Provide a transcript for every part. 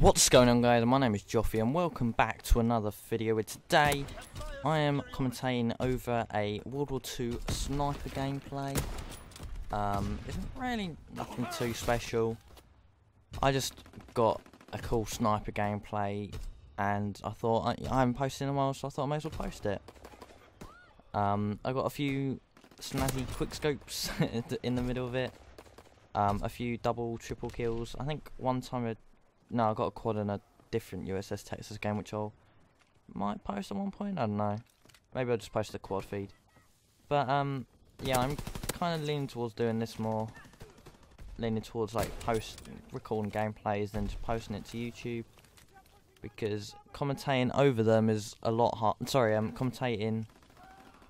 What's going on, guys? My name is Joffy and welcome back to another video where today I am commentating over a World War II sniper gameplay. Isn't really nothing too special. I just got a cool sniper gameplay and I thought I haven't posted in a while, so I thought I may as well post it. I got a few snazzy quickscopes in the middle of it. A few double, triple kills. I think one time I got a quad in a different USS Texas game, which I might post at one point. I don't know. Maybe I'll just post the quad feed. But yeah, I'm kind of leaning towards doing this more. Leaning towards like recording gameplays than just posting it to YouTube, because commentating over them is a lot hard. Sorry, commentating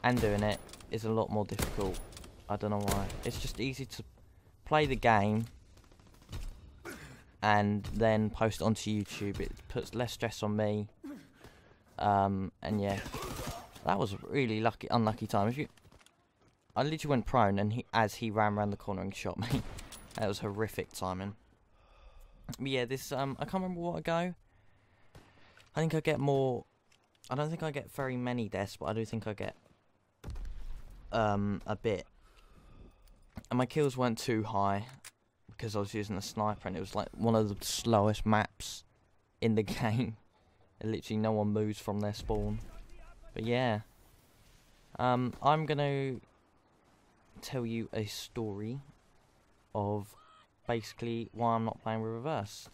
and doing it is a lot more difficult. I don't know why. It's just easy to play the game and then post onto YouTube. It puts less stress on me. And yeah, that was a really unlucky time. I literally went prone, and as he ran around the corner and shot me. That was horrific timing. But yeah, this I can't remember what I go. I think I get more. I don't think I get very many deaths, but I do think I get a bit. And my kills weren't too high, because I was using a sniper and it was like one of the slowest maps in the game. Literally no one moves from their spawn. But yeah, I'm gonna tell you a story of basically why I'm not playing with reversed.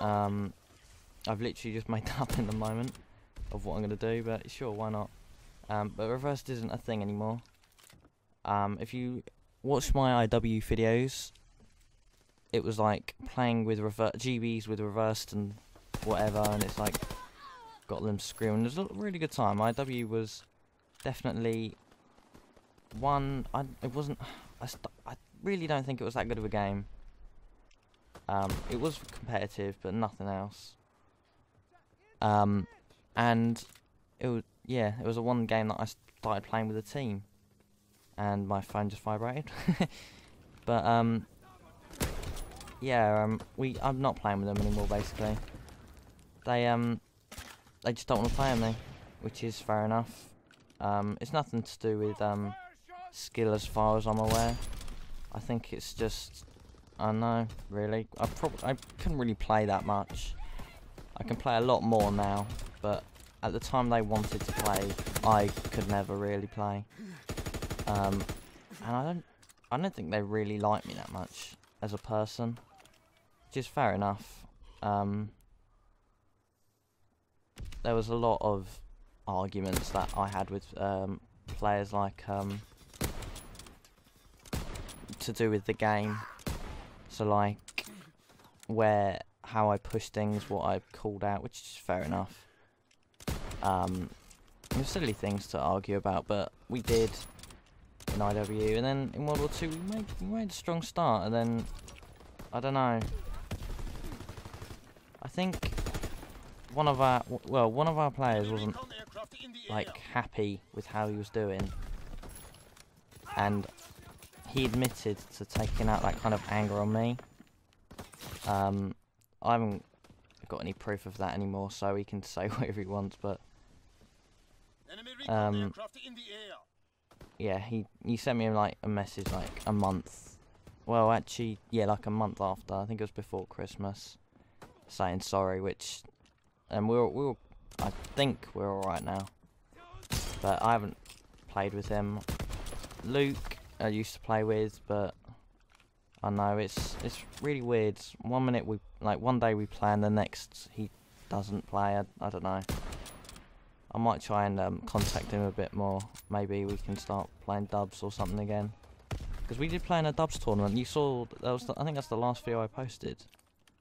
I've literally just made that up in the moment of what I'm gonna do, but sure, why not? But reversed isn't a thing anymore. If you watch my IW videos, it was like playing with GBs with reversed and whatever, and it's like got them screaming. It was a really good time. IW was definitely one. I really don't think it was that good of a game. It was competitive, but nothing else. And it was, yeah, it was a one game that I started playing with a team. And my phone just vibrated. But yeah, I'm not playing with them anymore. Basically, they just don't want to play with me, which is fair enough. It's nothing to do with skill, as far as I'm aware. I think it's just, I don't know, really. I couldn't really play that much. I can play a lot more now, but at the time they wanted to play, I could never really play. And I don't think they really like me that much as a person, which is fair enough. There was a lot of arguments that I had with players, like to do with the game. So like how I push things, what I called out, which is fair enough. It was silly things to argue about, but we did. In IW, and then in World War II we made a strong start, and then I don't know. I think one of our players wasn't like happy with how he was doing, and he admitted to taking out that kind of anger on me. I haven't got any proof of that anymore, so he can say whatever he wants, but yeah, he sent me like a message like a month. Well, actually, yeah, like a month after. I think it was before Christmas, saying sorry. Which, and we were I think we're all right now. But I haven't played with him. Luke, I used to play with, but I know it's really weird. One minute one day we play, and the next he doesn't play. I don't know. I might try and contact him a bit more. Maybe we can start playing dubs or something again. Because we did play in a dubs tournament. You saw, that was I think that's the last video I posted.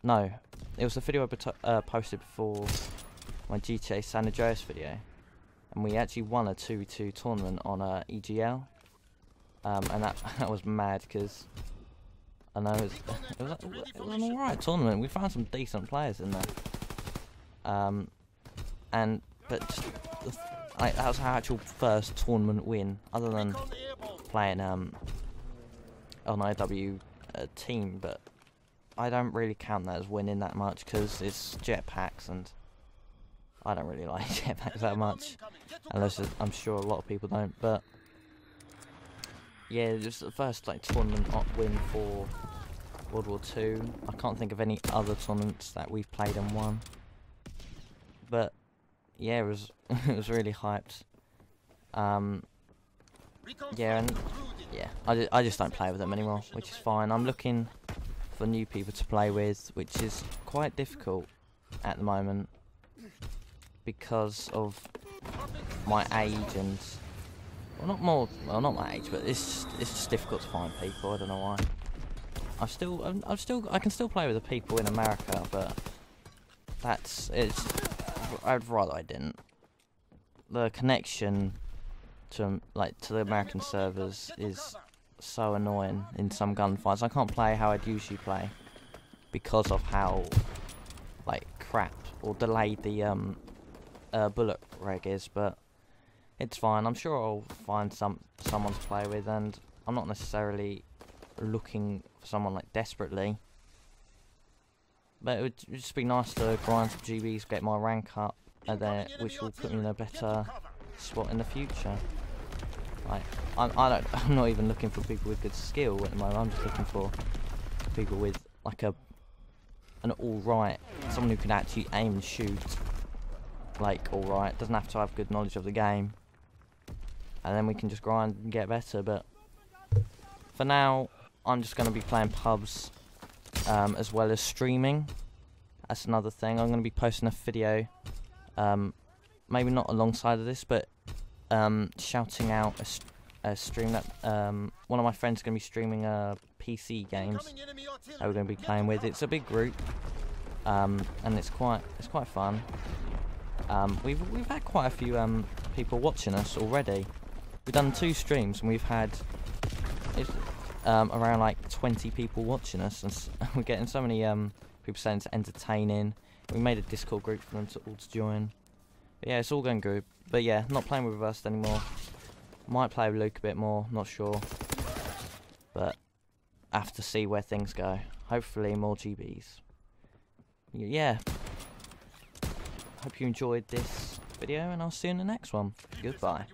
No, it was the video I posted before my GTA San Andreas video. And we actually won a 2-2 tournament on EGL. And that was mad, because I know it was an alright tournament. We found some decent players in there. But that was our actual first tournament win, other than playing on IW team. But I don't really count that as winning that much because it's jetpacks, and I don't really like jetpacks that much, unless I'm sure a lot of people don't. But yeah, this is the first like tournament win for World War II. I can't think of any other tournaments that we've played and won. But yeah, it was really hyped. Yeah, and yeah, I just don't play with them anymore, which is fine. I'm looking for new people to play with, which is quite difficult at the moment because of my age and, well, not my age, but it's just difficult to find people. I don't know why. I can still play with the people in America, but I'd rather I didn't. The connection to the American servers is so annoying in some gunfights. I can't play how I'd usually play because of how like crap or delayed the bullet reg is. But it's fine. I'm sure I'll find someone to play with, and I'm not necessarily looking for someone like desperately. But it would just be nice to grind some GBs, get my rank up, and then which will put me in a better spot in the future. Like, I'm not even looking for people with good skill at the moment. I'm just looking for people with like an all right, someone who can actually aim and shoot. Like all right, doesn't have to have good knowledge of the game, and then we can just grind and get better. But for now, I'm just going to be playing pubs as well as streaming. That's another thing. I'm going to be posting a video. Maybe not alongside of this, but shouting out a stream that one of my friends is going to be streaming PC games that we're going to be playing with. It's a big group, and it's quite fun. We've had quite a few people watching us already. We've done 2 streams and we've had around like 20 people watching us, and we're getting so many people saying it's entertaining. We made a Discord group for them to all to join. But yeah, it's all going good. But yeah, not playing with us anymore. Might play with Luke a bit more, not sure. But I have to see where things go. Hopefully more GBs. Yeah. Hope you enjoyed this video, and I'll see you in the next one. Goodbye.